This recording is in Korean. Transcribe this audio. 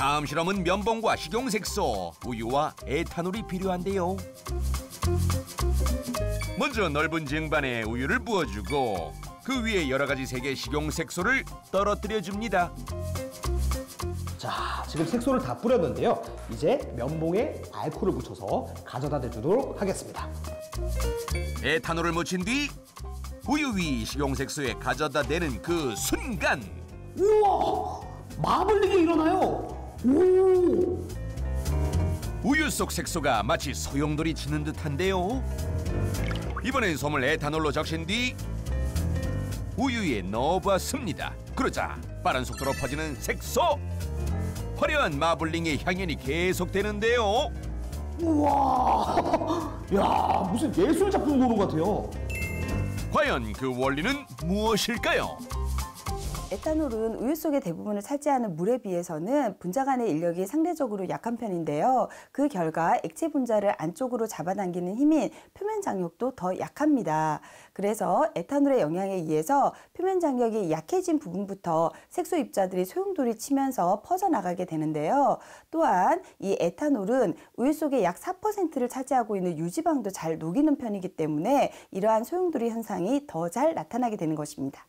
다음 실험은 면봉과 식용색소, 우유와 에탄올이 필요한데요. 먼저 넓은 쟁반에 우유를 부어주고 그 위에 여러 가지 색의 식용색소를 떨어뜨려줍니다. 자, 지금 색소를 다 뿌렸는데요. 이제 면봉에 알코올을 묻혀서 가져다 대주도록 하겠습니다. 에탄올을 묻힌 뒤 우유 위 식용색소에 가져다 대는 그 순간! 우와! 마블링이 일어나요! 오! 우유 속 색소가 마치 소용돌이 치는 듯한데요. 이번엔 솜을 에탄올로 적신 뒤 우유에 넣어봤습니다. 그러자 빠른 속도로 퍼지는 색소! 화려한 마블링의 향연이 계속되는데요. 우와! 야, 무슨 예술 작품 보는 것 같아요. 과연 그 원리는 무엇일까요? 에탄올은 우유 속의 대부분을 차지하는 물에 비해서는 분자 간의 인력이 상대적으로 약한 편인데요. 그 결과 액체 분자를 안쪽으로 잡아당기는 힘인 표면 장력도 더 약합니다. 그래서 에탄올의 영향에 의해서 표면 장력이 약해진 부분부터 색소 입자들이 소용돌이 치면서 퍼져나가게 되는데요. 또한 이 에탄올은 우유 속의 약 4%를 차지하고 있는 유지방도 잘 녹이는 편이기 때문에 이러한 소용돌이 현상이 더 잘 나타나게 되는 것입니다.